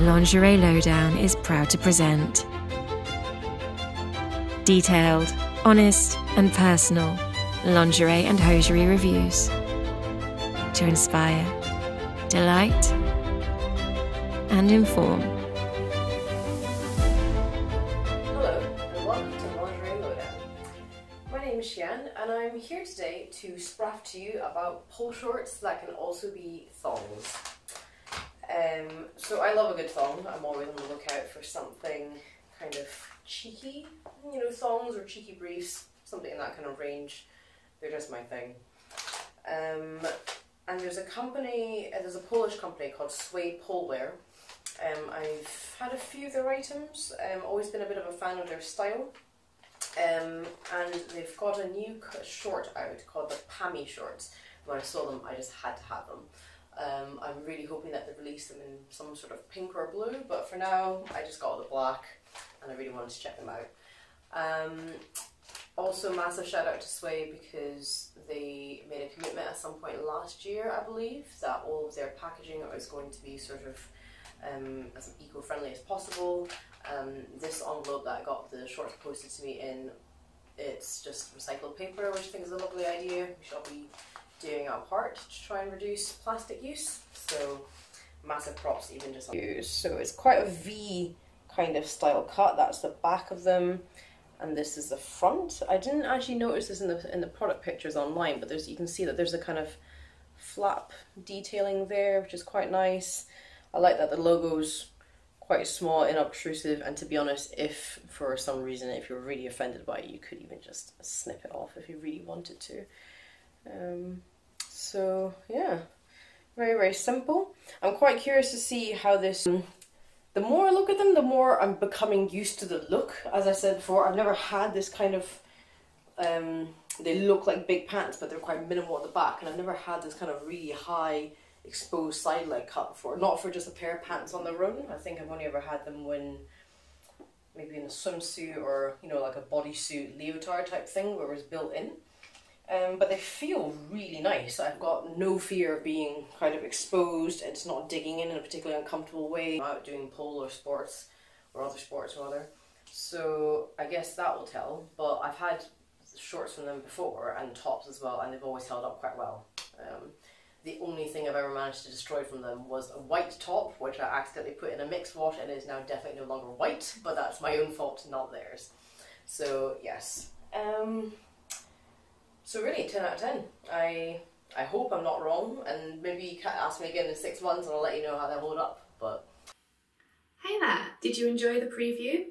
Lingerie Lowdown is proud to present. Detailed, honest and personal lingerie and hosiery reviews to inspire, delight and inform. Hello and welcome to Lingerie Lowdown. My name is Sian and I'm here today to spraff to you about pole shorts that can also be thongs. So I love a good thong. I'm always on the lookout for something kind of cheeky, you know, thongs or cheeky briefs, something in that kind of range. They're just my thing. And there's a company, there's a Polish company called Sway Polewear. I've had a few of their items. I've always been a bit of a fan of their style. And they've got a new short out called the Pammy Shorts. When I saw them, I just had to have them. I'm really hoping that they release them in some sort of pink or blue, but for now I just got the black and I really wanted to check them out. Also, massive shout out to Sway because they made a commitment at some point last year, I believe, that all of their packaging is going to be sort of as eco-friendly as possible. This envelope that I got the shorts posted to me in, it's just recycled paper, which I think is a lovely idea. We shall be doing our part to try and reduce plastic use, so massive props even just use. So it's quite a V kind of style cut. That's the back of them, and this is the front. I didn't actually notice this in the product pictures online, but there's, you can see that there's a kind of flap detailing there, which is quite nice. I like that the logo's quite small and unobtrusive, and to be honest, if for some reason if you're really offended by it, you could even just snip it off if you really wanted to. So yeah, very, very simple. I'm quite curious to see how this, the more I look at them, the more I'm becoming used to the look. As I said before, I've never had this kind of, they look like big pants, but they're quite minimal at the back, and I've never had this kind of really high exposed side leg cut before, not for just a pair of pants on their own. I think I've only ever had them when maybe in a swimsuit or, you know, like a bodysuit leotard type thing where it was built in. But they feel really nice. I've got no fear of being kind of exposed. It's not digging in a particularly uncomfortable way. I'm out doing pole or sports, or other sports rather. So I guess that will tell, but I've had shorts from them before and tops as well, and they've always held up quite well. The only thing I've ever managed to destroy from them was a white top, which I accidentally put in a mixed wash and is now definitely no longer white, but that's my own fault, not theirs. So yes. So really, 10 out of 10. I hope I'm not wrong, and maybe you can ask me again in 6 months and I'll let you know how they hold up, but... Hey there, did you enjoy the preview?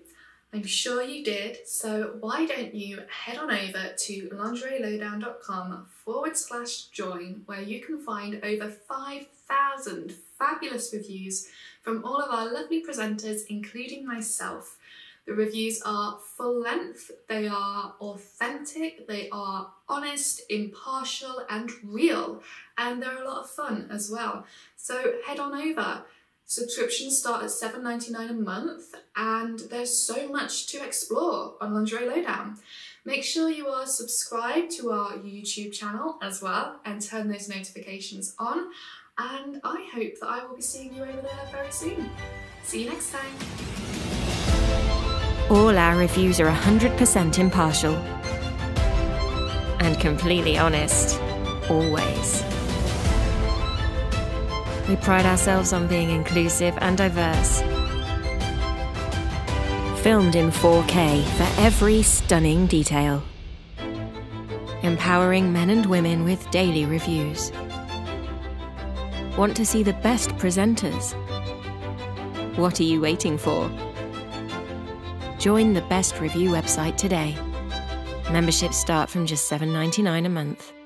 I'm sure you did, so why don't you head on over to lingerie-lowdown.com/join where you can find over 5,000 fabulous reviews from all of our lovely presenters, including myself. The reviews are full length, they are authentic, they are honest, impartial and real, and they're a lot of fun as well. So head on over. Subscriptions start at $7.99 a month, and there's so much to explore on Lingerie Lowdown. Make sure you are subscribed to our YouTube channel as well and turn those notifications on, and I hope that I will be seeing you over there very soon. See you next time. All our reviews are 100% impartial and completely honest, always. We pride ourselves on being inclusive and diverse. Filmed in 4K for every stunning detail. Empowering men and women with daily reviews. Want to see the best presenters? What are you waiting for? Join the best review website today. Memberships start from just $7.99 a month.